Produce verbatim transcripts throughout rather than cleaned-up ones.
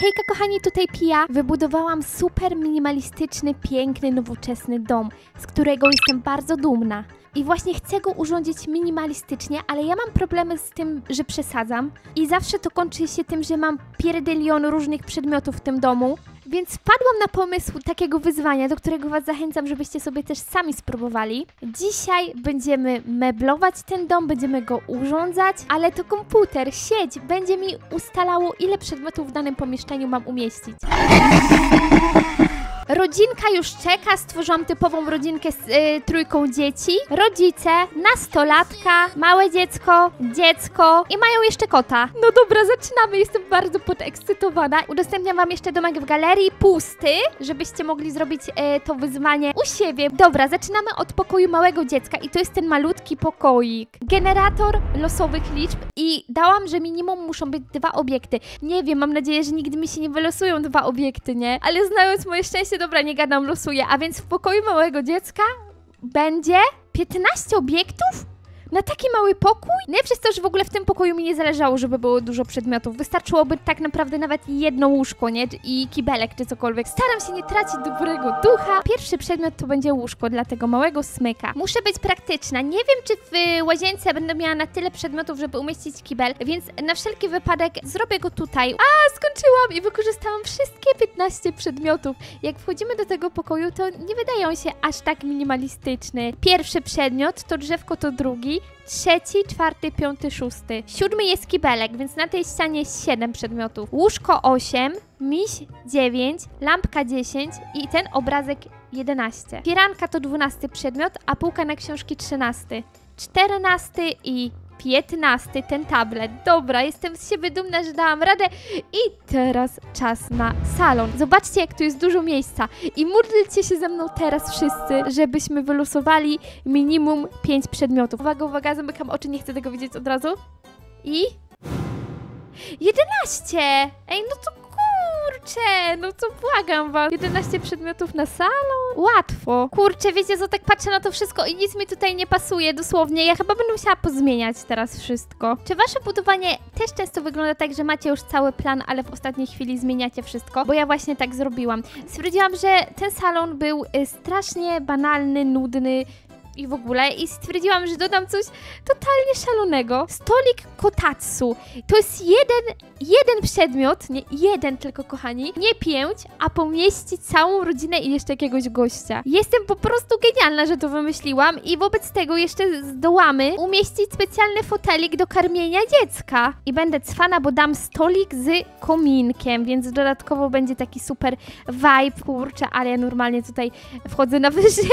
Hejka kochani, tutaj Pia. Wybudowałam super minimalistyczny, piękny, nowoczesny dom, z którego jestem bardzo dumna. I właśnie chcę go urządzić minimalistycznie, ale ja mam problemy z tym, że przesadzam. I zawsze to kończy się tym, że mam pierdylion różnych przedmiotów w tym domu. Więc wpadłam na pomysł takiego wyzwania, do którego Was zachęcam, żebyście sobie też sami spróbowali. Dzisiaj będziemy meblować ten dom, będziemy go urządzać, ale to komputer, sieć będzie mi ustalało, ile przedmiotów w danym pomieszczeniu mam umieścić. Rodzinka już czeka, stworzyłam typową rodzinkę z y, trójką dzieci, rodzice, nastolatka, małe dziecko, dziecko i mają jeszcze kota. No dobra, zaczynamy, jestem bardzo podekscytowana. Udostępniam Wam jeszcze domek w galerii pusty, żebyście mogli zrobić y, to wyzwanie u siebie. Dobra, zaczynamy od pokoju małego dziecka i to jest ten malutki pokoik. Generator losowych liczb i dałam, że minimum muszą być dwa obiekty. Nie wiem, mam nadzieję, że nigdy mi się nie wylosują dwa obiekty, nie? Ale znając moje szczęście, dobra, nie gadam, losuję, a więc w pokoju małego dziecka będzie piętnaście obiektów? Na taki mały pokój? Nie, przez to, że w ogóle w tym pokoju mi nie zależało, żeby było dużo przedmiotów. Wystarczyłoby tak naprawdę nawet jedno łóżko, nie? I kibelek, czy cokolwiek. Staram się nie tracić dobrego ducha. Pierwszy przedmiot to będzie łóżko dla tego małego smyka. Muszę być praktyczna. Nie wiem, czy w łazience będę miała na tyle przedmiotów, żeby umieścić kibel, więc na wszelki wypadek zrobię go tutaj. A, skończyłam i wykorzystałam wszystkie piętnaście przedmiotów. Jak wchodzimy do tego pokoju, to nie wydaje on się aż tak minimalistyczny. Pierwszy przedmiot to drzewko, to drugi. Trzeci, czwarty, piąty, szósty. Siódmy jest kibelek, więc na tej ścianie jest siedem przedmiotów. Łóżko osiem, miś dziewięć, lampka dziesięć i ten obrazek jedenaście. Firanka to dwunasty przedmiot, a półka na książki trzynaście. czternasty i piętnasty ten tablet. Dobra, jestem z siebie dumna, że dałam radę. I teraz czas na salon. Zobaczcie, jak tu jest dużo miejsca. I módlcie się ze mną teraz wszyscy, żebyśmy wylosowali minimum pięć przedmiotów. Uwaga, uwaga, zamykam oczy, nie chcę tego widzieć od razu. I... jedenaście! Ej, no to kurczę, no to błagam was. jedenaście przedmiotów na salon? Łatwo. Kurczę, wiecie co, tak patrzę na to wszystko i nic mi tutaj nie pasuje, dosłownie. Ja chyba będę musiała pozmieniać teraz wszystko. Czy wasze budowanie też często wygląda tak, że macie już cały plan, ale w ostatniej chwili zmieniacie wszystko? Bo ja właśnie tak zrobiłam. Stwierdziłam, że ten salon był strasznie banalny, nudny i w ogóle, i stwierdziłam, że dodam coś totalnie szalonego. Stolik kotatsu. To jest jeden, jeden przedmiot, nie jeden tylko, kochani, nie pięć, a pomieści całą rodzinę i jeszcze jakiegoś gościa. Jestem po prostu genialna, że to wymyśliłam i wobec tego jeszcze zdołamy umieścić specjalny fotelik do karmienia dziecka. I będę cwana, bo dam stolik z kominkiem, więc dodatkowo będzie taki super vibe. Kurczę, ale ja normalnie tutaj wchodzę na wyżyny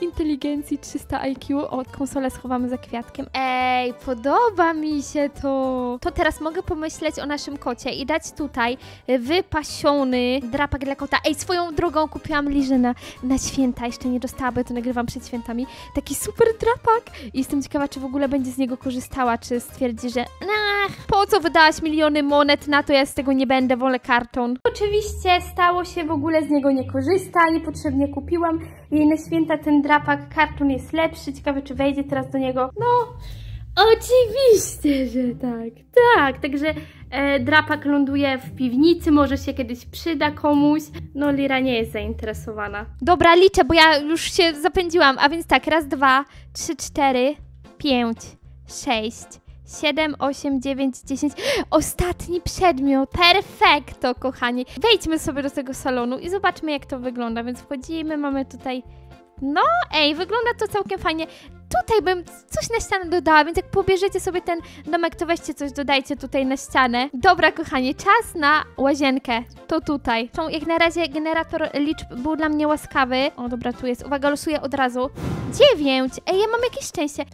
inteligencji trzysta I Q. O, konsolę schowamy za kwiatkiem. Ej, podoba mi się to. To teraz mogę pomyśleć o naszym kocie i dać tutaj wypasiony drapak dla kota. Ej, swoją drogą kupiłam Lirze na, na święta. Jeszcze nie dostała, bo ja to nagrywam przed świętami. Taki super drapak. I jestem ciekawa, czy w ogóle będzie z niego korzystała, czy stwierdzi, że nah, po co wydałaś miliony monet na to, ja z tego nie będę, wolę karton. Oczywiście stało się, w ogóle z niego nie korzysta, niepotrzebnie kupiłam jej na święta ten drapak, karton jest lepszy, ciekawe, czy wejdzie teraz do niego. No, oczywiście, że tak, tak, także e, drapak ląduje w piwnicy, może się kiedyś przyda komuś. No, Lira nie jest zainteresowana. Dobra, liczę, bo ja już się zapędziłam, a więc tak, raz, dwa, trzy, cztery, pięć, sześć, siedem, osiem, dziewięć, dziesięć. Ostatni przedmiot. Perfekto, kochani. Wejdźmy sobie do tego salonu i zobaczmy, jak to wygląda. Więc wchodzimy, mamy tutaj... No, ej, wygląda to całkiem fajnie. Tutaj bym coś na ścianę dodała, więc jak pobierzecie sobie ten domek, to weźcie coś, dodajcie tutaj na ścianę. Dobra, kochani, czas na łazienkę. To tutaj. Zresztą jak na razie generator liczb był dla mnie łaskawy. O, dobra, tu jest. Uwaga, losuję od razu. dziewięć. Ej, ja mam jakieś szczęście.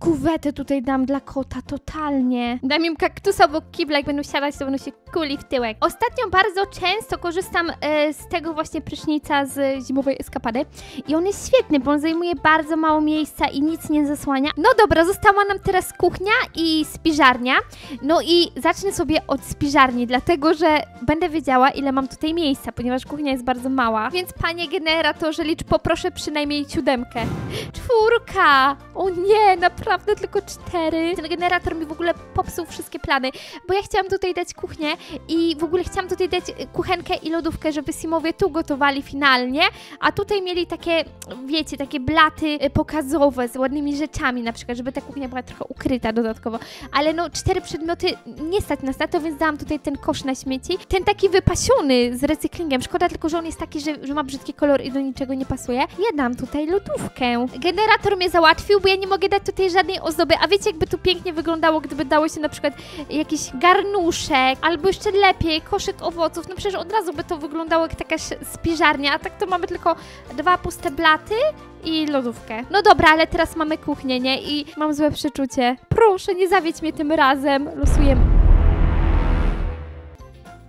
Kuwetę tutaj dam dla kota, totalnie. Dam im kaktusa obok kibla, jak będą siadać, to będą się kuli w tyłek. Ostatnio bardzo często korzystam e, z tego właśnie prysznica z zimowej eskapady. I on jest świetny, bo on zajmuje bardzo mało miejsca i nie nic nie zasłania. No dobra, została nam teraz kuchnia i spiżarnia. No i zacznę sobie od spiżarni, dlatego że będę wiedziała, ile mam tutaj miejsca, ponieważ kuchnia jest bardzo mała. Więc panie generatorze, licz, poproszę przynajmniej siódemkę. Czwórka! O nie, naprawdę tylko cztery. Ten generator mi w ogóle popsuł wszystkie plany, bo ja chciałam tutaj dać kuchnię i w ogóle chciałam tutaj dać kuchenkę i lodówkę, żeby Simowie tu gotowali finalnie, a tutaj mieli takie, wiecie, takie blaty pokazowe z ładnymi rzeczami na przykład, żeby ta kuchnia była trochę ukryta dodatkowo, ale no cztery przedmioty nie stać nas na to, więc dałam tutaj ten kosz na śmieci, ten taki wypasiony z recyklingiem, szkoda tylko, że on jest taki, że, że ma brzydki kolor i do niczego nie pasuje. Ja dam tutaj lodówkę. Generator mnie załatwił, bo ja nie mogę dać tutaj żadnej ozdoby, a wiecie, jakby to pięknie wyglądało, gdyby dało się na przykład jakiś garnuszek, albo jeszcze lepiej koszyk owoców, no przecież od razu by to wyglądało jak taka spiżarnia, a tak to mamy tylko dwa puste blaty i lodówkę. No dobra, ale teraz mamy kuchnię, nie? I mam złe przeczucie. Proszę, nie zawiedź mnie tym razem. Losujemy.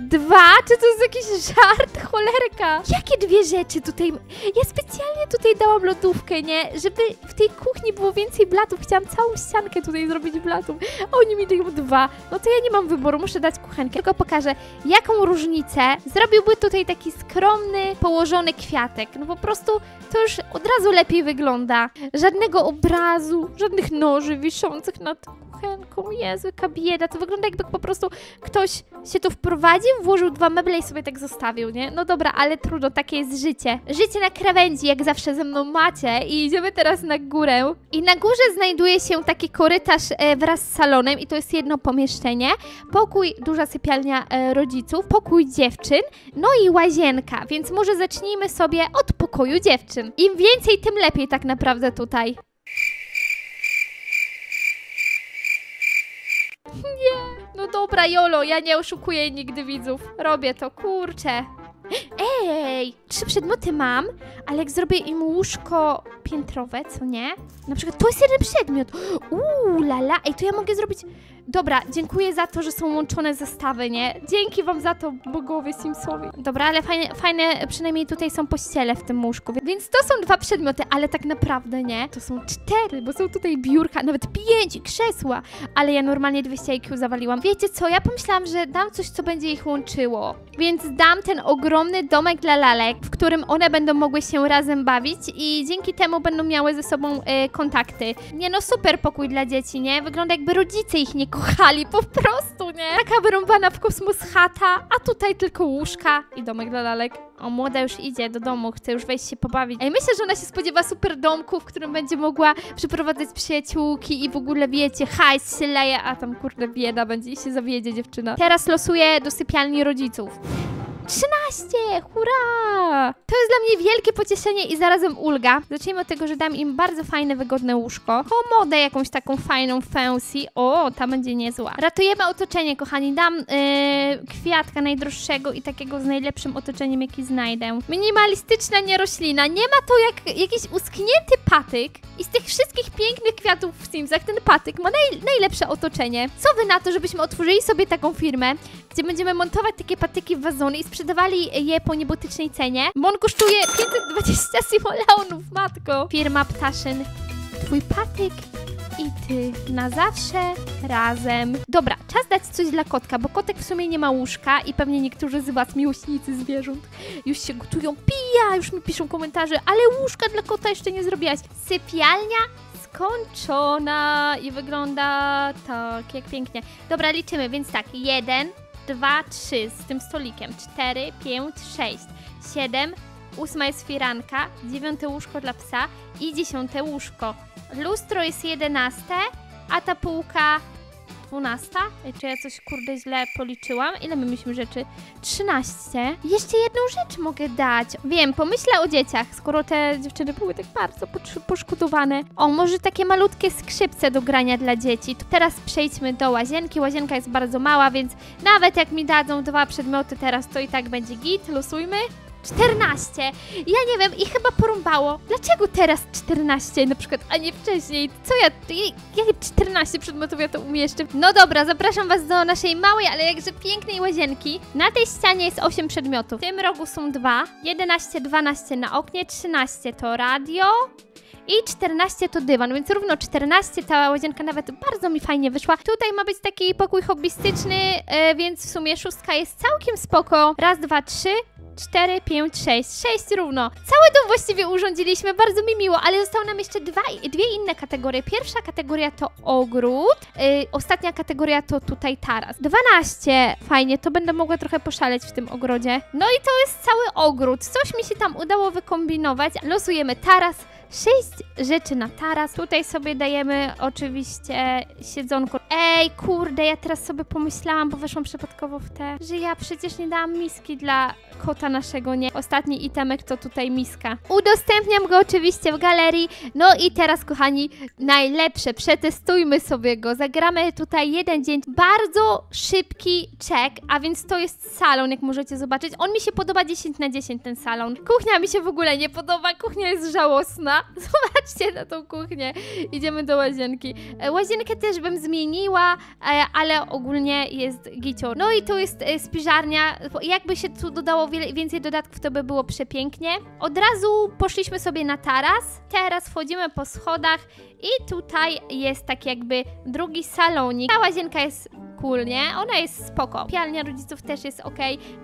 Dwa? Czy to jest jakiś żart? Cholerka! Jakie dwie rzeczy tutaj? Ja specjalnie tutaj dałam lodówkę, nie? Żeby w tej kuchni było więcej blatów. Chciałam całą ściankę tutaj zrobić blatów. Oni mi dają dwa. No to ja nie mam wyboru, muszę dać kuchenkę. Tylko pokażę, jaką różnicę zrobiłby tutaj taki skromny, położony kwiatek. No po prostu to już od razu lepiej wygląda. Żadnego obrazu, żadnych noży wiszących nad kuchenką. Jezu, jaka bieda. To wygląda, jakby po prostu ktoś się tu wprowadził, włożył dwa meble i sobie tak zostawił, nie? No dobra, ale trudno, takie jest życie. Życie na krawędzi, jak zawsze ze mną macie. I idziemy teraz na górę. I na górze znajduje się taki korytarz e, wraz z salonem i to jest jedno pomieszczenie. Pokój, duża sypialnia e, rodziców, pokój dziewczyn, no i łazienka. Więc może zacznijmy sobie od pokoju dziewczyn. Im więcej, tym lepiej tak naprawdę tutaj. Nie, no dobra, jolo, ja nie oszukuję nigdy widzów. Robię to, kurczę. Ej, trzy przedmioty mam, ale jak zrobię im łóżko piętrowe, co nie? Na przykład to jest jeden przedmiot. Uuu, lala, ej, to ja mogę zrobić... Dobra, dziękuję za to, że są łączone zestawy, nie? Dzięki wam za to, bogowie Simsowi. Dobra, ale fajne, fajne, przynajmniej tutaj są pościele w tym łóżku. Więc to są dwa przedmioty, ale tak naprawdę nie. To są cztery, bo są tutaj biurka, nawet pięć i krzesła. Ale ja normalnie dwieście I Q zawaliłam. Wiecie co, ja pomyślałam, że dam coś, co będzie ich łączyło. Więc dam ten ogromny domek dla lalek, w którym one będą mogły się razem bawić i dzięki temu będą miały ze sobą y, kontakty. Nie no, super pokój dla dzieci, nie? Wygląda, jakby rodzice ich nie kochali, po prostu, nie? Taka wyrąbana w kosmos chata, a tutaj tylko łóżka i domek dla lalek. O, młoda już idzie do domu, chce już wejść się pobawić. Ej, myślę, że ona się spodziewa super domku, w którym będzie mogła przyprowadzać przyjaciółki i w ogóle, wiecie, hajs się leje, a tam, kurde, bieda będzie i się zawiedzie dziewczyna. Teraz losuję do sypialni rodziców. trzynaście! Hurra! To jest dla mnie wielkie pocieszenie i zarazem ulga. Zacznijmy od tego, że dam im bardzo fajne, wygodne łóżko. Komodę jakąś taką fajną, fancy. O, ta będzie niezła. Ratujemy otoczenie, kochani. Dam yy, kwiatka najdroższego i takiego z najlepszym otoczeniem, jaki znajdę. Minimalistyczna nieroślina. Nie ma to jak jakiś usknięty patyk. I z tych wszystkich pięknych kwiatów w Simsach ten patyk ma naj, najlepsze otoczenie. Co wy na to, żebyśmy otworzyli sobie taką firmę, gdzie będziemy montować takie patyki w wazony i sprzedawali je po niebotycznej cenie. Mon kosztuje pięćset dwadzieścia simoleonów, matko. Firma Ptaszyn. Twój patyk i ty na zawsze razem. Dobra, czas dać coś dla kotka, bo kotek w sumie nie ma łóżka i pewnie niektórzy z was, miłośnicy zwierząt, już się gotują. Pija, już mi piszą komentarze, ale łóżka dla kota jeszcze nie zrobiłaś. Sypialnia skończona i wygląda tak, jak pięknie. Dobra, liczymy, więc tak, jeden, dwa, trzy z tym stolikiem, cztery, pięć, sześć, siedem, ósma jest firanka, dziewiąte łóżko dla psa i dziesiąte łóżko. Lustro jest jedenaste, a ta półka dwunasta. Czy ja coś, kurde, źle policzyłam? Ile my mieliśmy rzeczy? trzynaście. Jeszcze jedną rzecz mogę dać. Wiem, pomyślę o dzieciach, skoro te dziewczyny były tak bardzo poszkodowane. O, może takie malutkie skrzypce do grania dla dzieci. To teraz przejdźmy do łazienki. Łazienka jest bardzo mała, więc nawet jak mi dadzą dwa przedmioty teraz, to i tak będzie git. Losujmy. czternaście. Ja nie wiem, i chyba porąbało. Dlaczego teraz czternaście na przykład, a nie wcześniej? Co ja... Jakie czternaście przedmiotów ja to umieszczę? No dobra, zapraszam was do naszej małej, ale jakże pięknej łazienki. Na tej ścianie jest osiem przedmiotów. W tym rogu są dwa. jedenaście, dwanaście na oknie, trzynaście to radio... i czternaście to dywan, więc równo czternaście, cała łazienka nawet bardzo mi fajnie wyszła. Tutaj ma być taki pokój hobbystyczny, yy, więc w sumie szóstka jest całkiem spoko. Raz, dwa, trzy, cztery, pięć, sześć. Sześć równo. Cały dom właściwie urządziliśmy, bardzo mi miło, ale zostały nam jeszcze dwa, dwie inne kategorie. Pierwsza kategoria to ogród, yy, ostatnia kategoria to tutaj taras. dwanaście. Fajnie, to będę mogła trochę poszaleć w tym ogrodzie. No i to jest cały ogród. Coś mi się tam udało wykombinować. Losujemy taras. Sześć rzeczy na taras. Tutaj sobie dajemy oczywiście siedzonko. Ej, kurde, ja teraz sobie pomyślałam, bo weszłam przypadkowo w te, że ja przecież nie dałam miski dla kota naszego, nie? Ostatni itemek to tutaj miska. Udostępniam go oczywiście w galerii. No i teraz, kochani, najlepsze. Przetestujmy sobie go. Zagramy tutaj jeden dzień. Bardzo szybki check, a więc to jest salon, jak możecie zobaczyć. On mi się podoba dziesięć na dziesięć, ten salon. Kuchnia mi się w ogóle nie podoba. Kuchnia jest żałosna. Zobaczcie na tą kuchnię. Idziemy do łazienki. Łazienkę też bym zmieniła, ale ogólnie jest gicior. No i tu jest spiżarnia. Jakby się tu dodało więcej dodatków, to by było przepięknie. Od razu poszliśmy sobie na taras. Teraz wchodzimy po schodach i tutaj jest tak jakby drugi salonik. Ta łazienka jest cool, nie? Ona jest spoko. Pialnia rodziców też jest ok.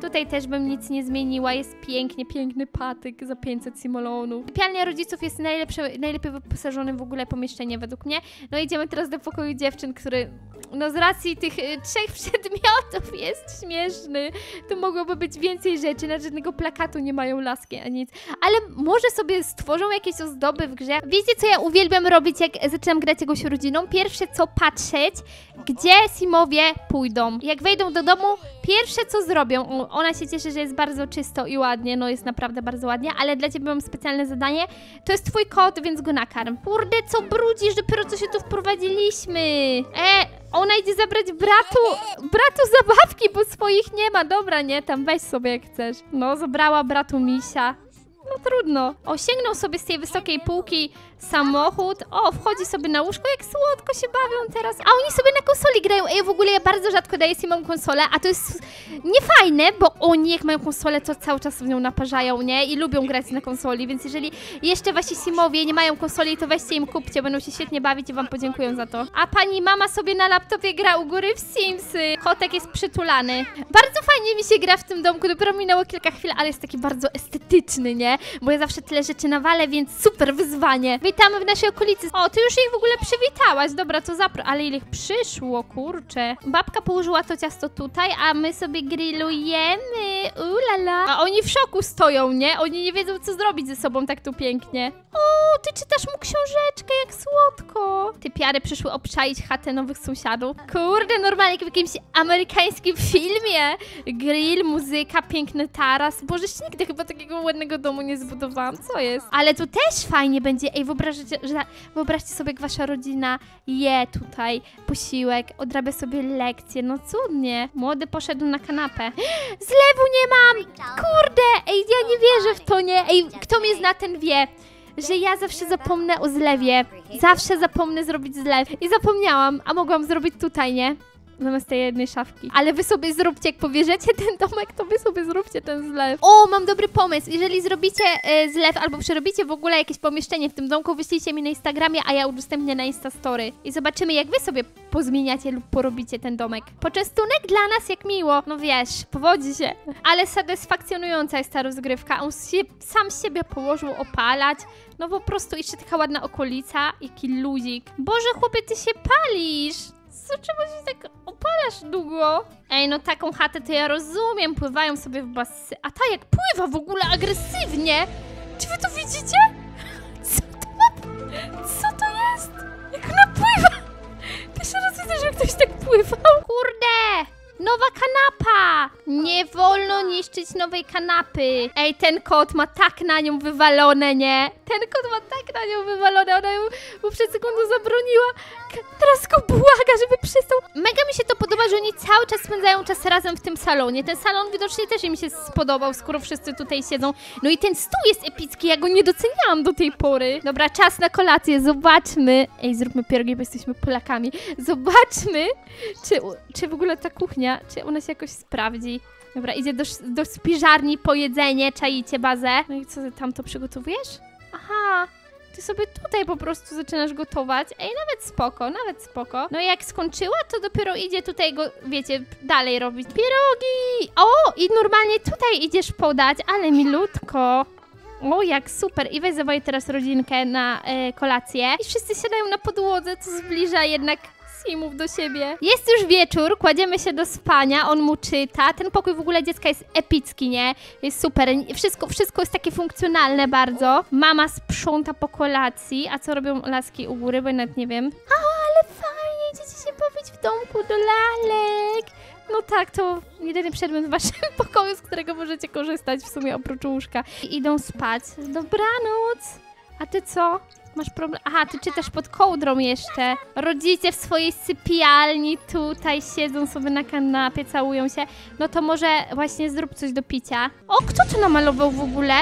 Tutaj też bym nic nie zmieniła. Jest pięknie, piękny patyk za pięćset simolonów. Pialnia rodziców jest najlepsze, najlepiej wyposażone w ogóle pomieszczenie według mnie. No idziemy teraz do pokoju dziewczyn, który no z racji tych y, trzech przedmiotów jest śmieszny. Tu mogłoby być więcej rzeczy. Na żadnego plakatu nie mają laski, a nic. Ale może sobie stworzą jakieś ozdoby w grze. Wiecie, co ja uwielbiam robić, jak zaczynam grać jakąś rodziną? Pierwsze co patrzeć, gdzie Simowie pójdą. Jak wejdą do domu, pierwsze co zrobią, o, ona się cieszy, że jest bardzo czysto i ładnie, no jest naprawdę bardzo ładnie, ale dla ciebie mam specjalne zadanie, to jest twój kot, więc go nakarm. Kurde, co brudzisz, dopiero co się tu wprowadziliśmy. E... Ona idzie zabrać bratu, bratu zabawki, bo swoich nie ma. Dobra, nie, tam weź sobie jak chcesz. No, zabrała bratu misia. No trudno. Osiągnął sobie z tej wysokiej półki samochód. O, wchodzi sobie na łóżko, jak słodko się bawią teraz. A oni sobie na konsoli grają. Ej, w ogóle ja bardzo rzadko daję Simom konsolę, a to jest niefajne, bo oni jak mają konsolę, to cały czas w nią naparzają, nie? I lubią grać na konsoli, więc jeżeli jeszcze wasi Simowie nie mają konsoli, to weźcie im kupcie, będą się świetnie bawić i wam podziękują za to. A pani mama sobie na laptopie gra u góry w Simsy. Kotek jest przytulany. Bardzo fajnie mi się gra w tym domku, dopiero minęło kilka chwil, ale jest taki bardzo estetyczny, nie? Bo ja zawsze tyle rzeczy nawalę, więc super wyzwanie. Witamy w naszej okolicy. O, ty już ich w ogóle przywitałaś. Dobra, to zapro... Ale ile ich przyszło, kurczę. Babka położyła to ciasto tutaj, a my sobie grillujemy. Ulala. A oni w szoku stoją, nie? Oni nie wiedzą, co zrobić ze sobą tak tu pięknie. O, ty czytasz mu książeczkę, jak słodko. Te piary przyszły obczaić chatę nowych sąsiadów. Kurde, normalnie jak w jakimś amerykańskim filmie. Grill, muzyka, piękny taras. Boże, jeszcze nigdy chyba takiego ładnego domu nie zbudowałam, co jest? Ale tu też fajnie będzie, ej, wyobraźcie, że, wyobraźcie sobie, jak wasza rodzina je tutaj posiłek, odrabia sobie lekcje, no cudnie. Młody poszedł na kanapę. Zlewu nie mam! Kurde, ej, ja nie wierzę w to, nie? Ej, kto mnie zna, ten wie, że ja zawsze zapomnę o zlewie. Zawsze zapomnę zrobić zlew. I zapomniałam, a mogłam zrobić tutaj, nie? Zamiast tej jednej szafki. Ale wy sobie zróbcie, jak powierzycie ten domek, to wy sobie zróbcie ten zlew. O, mam dobry pomysł. Jeżeli zrobicie y, zlew albo przerobicie w ogóle jakieś pomieszczenie w tym domku, wyślijcie mi na Instagramie, a ja udostępnię na Instastory. I zobaczymy, jak wy sobie pozmieniacie lub porobicie ten domek. Poczęstunek dla nas, jak miło. No wiesz, powodzi się. Ale satysfakcjonująca jest ta rozgrywka. On się, sam siebie położył opalać. No po prostu jeszcze taka ładna okolica. Jaki luzik. Boże, chłopie, ty się palisz. Co, czemu się tak opalasz długo? Ej, no taką chatę to ja rozumiem, pływają sobie w basy. A ta jak pływa w ogóle agresywnie! Czy wy to widzicie? Co to ma... Co to jest? Jak ona pływa? Pierwszy raz widzę, że ktoś tak pływał. Kurde! Nowa kanapa! Nie wolno niszczyć nowej kanapy. Ej, ten kot ma tak na nią wywalone, nie? Ten kot ma tak na nią wywalone, ona ją mu przed sekundą zabroniła. Teraz go błaga, żeby przestał. Mega mi się to podoba, że oni cały czas spędzają czas razem w tym salonie. Ten salon widocznie też im się spodobał, skoro wszyscy tutaj siedzą. No i ten stół jest epicki, ja go nie doceniałam do tej pory. Dobra, czas na kolację, zobaczmy. Ej, zróbmy pierogi, bo jesteśmy Polakami. Zobaczmy, czy, czy w ogóle ta kuchnia, czy ona się jakoś sprawdzi. Dobra, idzie do, do spiżarni po jedzenie, czaicie bazę. No i co, tam to przygotowujesz? Aha, ty sobie tutaj po prostu zaczynasz gotować. Ej, nawet spoko, nawet spoko. No i jak skończyła, to dopiero idzie tutaj go, wiecie, dalej robić pierogi. O, i normalnie tutaj idziesz podać, ale milutko. O, jak super. I weź zawołaj teraz rodzinkę na y, kolację. I wszyscy siadają na podłodze, co zbliża jednak Simów do siebie. Jest już wieczór, kładziemy się do spania, on mu czyta. Ten pokój w ogóle dziecka jest epicki, nie? Jest super. Wszystko, wszystko jest takie funkcjonalne bardzo. Mama sprząta po kolacji. A co robią laski u góry? Bo nawet nie wiem. A, ale fajnie, idziecie się bawić w domku do lalek. No tak, to jedyny przedmiot w waszym pokoju, z którego możecie korzystać w sumie oprócz łóżka. I idą spać. Dobranoc. A ty co? Masz problem? Aha, ty czytasz pod kołdrą jeszcze. Rodzice w swojej sypialni tutaj siedzą sobie na kanapie, całują się. No to może właśnie zrób coś do picia. O, kto to namalował w ogóle?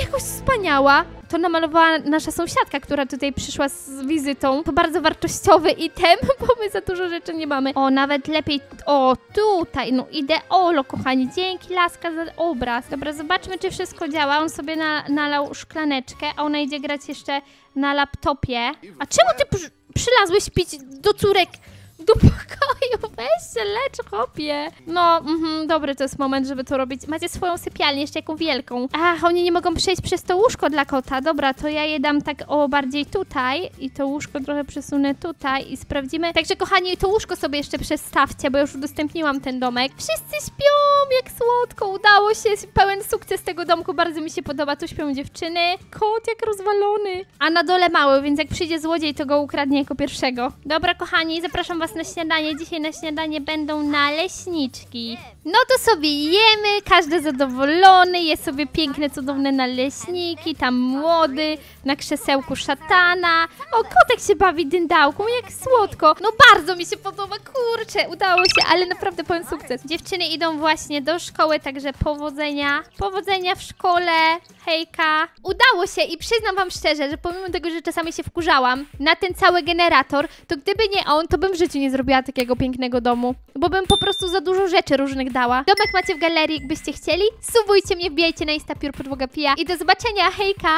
Jakoś wspaniała. To namalowała nasza sąsiadka, która tutaj przyszła z wizytą. To bardzo wartościowy item, bo my za dużo rzeczy nie mamy. O, nawet lepiej... O, tutaj, no ideolo, kochani. Dzięki, laska, za obraz. Dobra, zobaczmy, czy wszystko działa. On sobie na, nalał szklaneczkę, a ona idzie grać jeszcze na laptopie. A czemu ty przy, przylazłeś pić do córek? Do pokoju, weź się, lecz chłopie. No, mm, dobry to jest moment, żeby to robić. Macie swoją sypialnię, jeszcze jaką wielką. Ach, oni nie mogą przejść przez to łóżko dla kota. Dobra, to ja je dam tak o bardziej tutaj. I to łóżko trochę przesunę tutaj i sprawdzimy. Także kochani, to łóżko sobie jeszcze przestawcie, bo już udostępniłam ten domek. Wszyscy śpią, jak słodko, udało się. Pełen sukces tego domku, bardzo mi się podoba. Tu śpią dziewczyny. Kot jak rozwalony. A na dole mały, więc jak przyjdzie złodziej, to go ukradnie jako pierwszego. Dobra, kochani, zapraszam was na śniadanie. Dzisiaj na śniadanie będą naleśniczki. No to sobie jemy, każdy zadowolony, je sobie piękne, cudowne naleśniki, tam młody, na krzesełku szatana. O, kotek się bawi dyndałką, jak słodko. No bardzo mi się podoba, kurczę, udało się, ale naprawdę pełen sukces. Dziewczyny idą właśnie do szkoły, także powodzenia. Powodzenia w szkole, hejka. Udało się i przyznam wam szczerze, że pomimo tego, że czasami się wkurzałam na ten cały generator, to gdyby nie on, to bym w życiu nie zrobiła takiego pięknego domu, bo bym po prostu za dużo rzeczy różnych dała. Domek macie w galerii, jakbyście chcieli. Subujcie mnie, wbijajcie na Insta Piór Podłoga Pia i do zobaczenia, hejka!